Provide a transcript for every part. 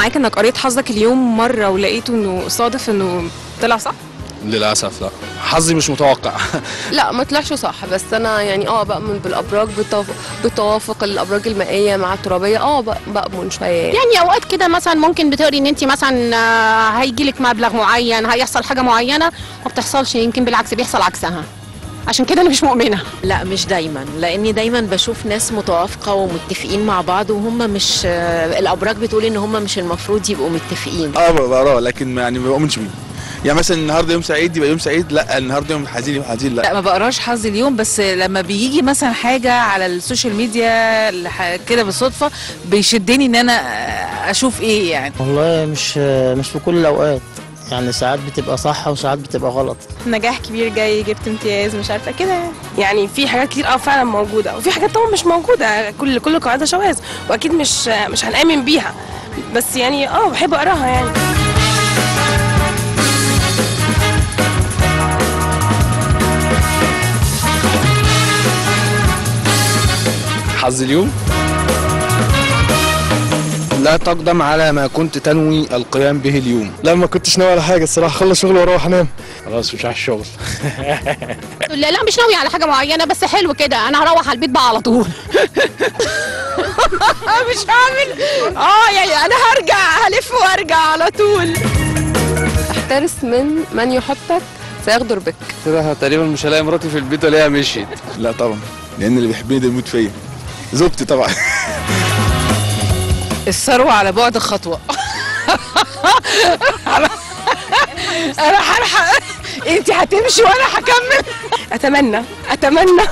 معاك انك قريت حظك اليوم مره ولقيته انه صادف انه طلع صح؟ للاسف لا، حظي مش متوقع. لا ما طلعش صح، بس انا يعني بأمن بالابراج، بتوافق الابراج المائيه مع الترابيه، بأمن شويه يعني اوقات كده. مثلا ممكن بتقري ان انت مثلا هيجي لك مبلغ معين، هيحصل حاجه معينه، ما بتحصلش، يمكن بالعكس بيحصل عكسها، عشان كده انا مش مؤمنه. لا مش دايما، لاني دايما بشوف ناس متوافقه ومتفقين مع بعض وهم مش، الابراج بتقول ان هم مش المفروض يبقوا متفقين. بقراه لكن يعني ما بؤمنش بيه. يعني مثلا النهارده يوم سعيد يبقى يوم سعيد، لا النهارده يوم حزين يبقى حزين، لا ما بقراش حظ اليوم. بس لما بيجي مثلا حاجه على السوشيال ميديا كده بالصدفه بيشدني ان انا اشوف ايه يعني. والله مش في كل الاوقات يعني، ساعات بتبقى صح وساعات بتبقى غلط. نجاح كبير جاي، جبت امتياز، مش عارفه كده يعني. في حاجات كتير فعلا موجوده، وفي حاجات طبعا مش موجوده، كل قاعده شواذ، واكيد مش هنآمن بيها، بس يعني بحب اقراها يعني. حظ اليوم لا تقدم على ما كنت تنوي القيام به اليوم. لا ما كنتش ناوي على حاجه الصراحه، خلص شغل واروح انام خلاص، مش على الشغل. لا مش ناوي على حاجه معينه، بس حلو كده انا هروح على البيت بقى على طول. مش هعمل يعني انا هرجع، هلف وارجع على طول. احترس من يحطك سيغدر بك. كده تقريبا مش هلاقي مراتي في البيت ولا هي مشيت. لا طبعا، لان اللي بيحبني ده يموت فيا، زوجتي طبعا. الثروة على بعد خطوة. أنا هلحق، أنت هتمشي وأنا هكمل. أتمنى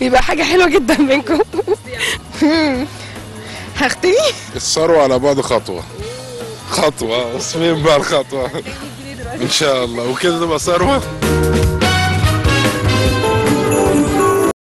يبقى حاجة حلوة جدا منكم. هختني. الثروة على بعد خطوة، اسمين بقى الخطوة إن شاء الله، وكده تبقى ثروة.